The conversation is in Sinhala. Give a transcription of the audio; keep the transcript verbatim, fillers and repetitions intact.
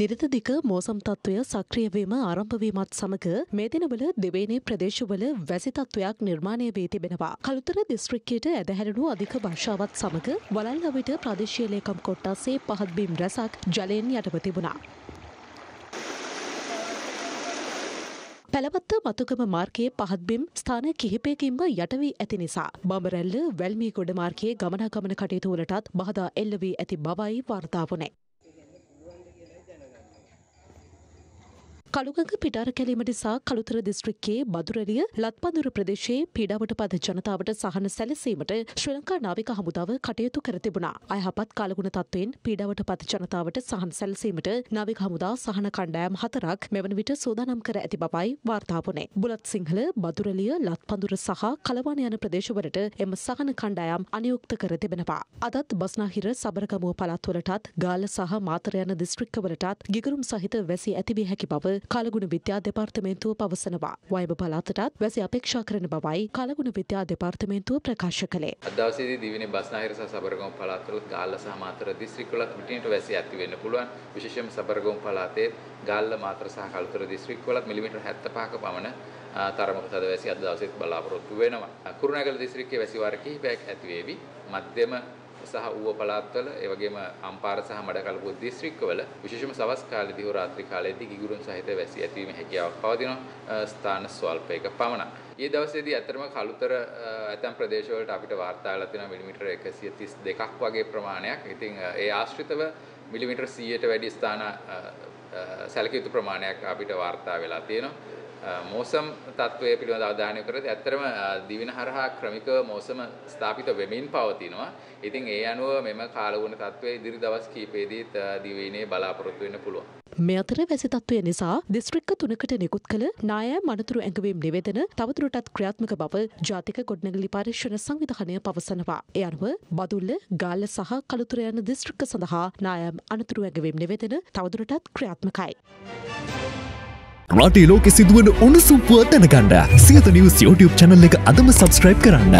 නිරතදික මෝසම් තත්ත්වය සක්‍රිය වීම ආරම්භ වීමත් සමග මේ දිනවල දෙවයිනේ ප්‍රදේශවල වැසි තත්ත්වයක් නිර්මාණය වී තිබෙනවා. කළුතර දිස්ත්‍රික්කයේ ඇදහැරණු අධික භාෂාවත් සමග වලල්ලවිට ප්‍රාදේශීය ලේකම් කොට්ටාසේ පහත් බිම් රැසක් ජලයෙන් යටව තිබුණා. පැලවත්ත මතුකම මාර්ගයේ පහත් බිම් ස්ථාන කිහිපයකින්ම යට වී ඇති නිසා බඹරැල්ල වැල්මීගොඩ මාර්ගයේ ගමනාගමන කටයුතු වලටත් බාධා එල්ල වී ඇති බවයි වාර්තා වුණේ. කළුගඟ පිටාර කැලීමට සා කළුතර දිස්ත්‍රික්කයේ බදුරැළිය ලත්පඳුර ප්‍රදේශයේ පීඩාවට පත් ජනතාවට සහන සැලසීමට ශ්‍රී ලංකා නාවික හමුදාව කටයුතු කර තිබුණා. අයහපත් කාලගුණ තත්ත්වයෙන් පීඩාවට පත් ජනතාවට සහන සැලසීමට නාවික හමුදා සහන කණ්ඩායම් හතරක් මෙවන විට සූදානම් කර ඇති බවයි වාර්තා වුණේ. බුලත් සිංහල, බදුරැළිය, ලත්පඳුර සහ කලවාන යන ප්‍රදේශවලට එම සහන කණ්ඩායම් අනුයුක්ත කර තිබෙනවා. අදත් බස්නාහිර, සබරගමුව පළාත්වලටත් ගාල්ල සහ මාතර යන දිස්ත්‍රික්කවලටත් ගිගරුම් සහිත වැසි ඇති විය හැකි බව කාලගුණ විද්‍යා දෙපාර්තමේන්තුව පවසනවා. වයඹ පළාතටත් වැසි අපේක්ෂා කරන බවයි කාලගුණ විද්‍යා දෙපාර්තමේන්තුව ප්‍රකාශ කළේ. අද දවසේදී දිවිනේ බස්නාහිර සහ සබරගමු පළාතවල ගාල්ල සහ මාතර දිස්ත්‍රික්කවලත් මිලිමීටර වැසි ඇති වෙන්න පුළුවන්. විශේෂයෙන්ම සබරගමු පළාතේ ගාල්ල මාතර සහ කළුතර දිස්ත්‍රික්කවලත් මිලිමීටර හැත්තෑපහක පමණ තරමක තද වැසි අද දවසේත් බලාපොරොත්තු වෙනවා. කුරුණෑගල දිස්ත්‍රික්කයේ වැසි වාර කිහිපයක් ඇති වේවි. මධ්‍යම සහ ඌව පළාත්වල ඒ වගේම අම්පාර සහ මඩකලපුව දිස්ත්‍රික්කවල විශේෂම සවස් කාලේදී හෝ රාත්‍රී කාලයේදී ගිගුරුන් සහිත වැසි ඇතිවීමේ හැකියාවක් පවතිනවා ස්ථාන ස්වල්පයක පමණ. ඒ දවසේදී අතරම කළුතර ඇතම් ප්‍රදේශවලට අපිට වාර්තා වෙලා තියෙනවා මිලිමීටර එකසිය තිස් දෙකක් වගේ ප්‍රමාණයක්. ඉතින් ඒ ආශ්‍රිතව මිලිමීටර සීයට වැඩි ස්ථාන සැලකිය යුතු ප්‍රමාණයක් අපිට වාර්තා වෙලා තියෙනවා. මෝසම් තත්ත්වය පිළිබඳ අවධානය කරද්දී ඇත්තරම දිවින හරහා ක්‍රමිකව මෝසම ස්ථාපිත වෙමින් පවතිනවා. ඉතින් ඒ අනුව මෙම කාලගුණ තත්ත්වයේ ඉදිරි දවස් කිහිපෙදීත් දිවිනේ බලාපොරොත්තු වෙන්න පුළුවන්. මේ අතර වැසි තත්ත්වය නිසා දිස්ත්‍රික්ක තුනකට නිකුත් කළ නාය මනතුරු ඇඟවීම් නිවේදන තවදුරටත් ක්‍රියාත්මක බව ජාතික ගොඩනැගිලි පරීක්ෂණ සංවිධානය පවසනවා. ඒ අනුව බදුල්ල, ගාල්ල සහ කළුතර යන දිස්ත්‍රික්ක සඳහා නාය අනතුරු ඇඟවීම් නිවේදන තවදුරටත් ක්‍රියාත්මකයි. රටේ ලෝකෙ සිදුවන උණුසුම් පුවත් දැනගන්න සියත නිවුස් YouTube channel එක අදම subscribe කරන්න.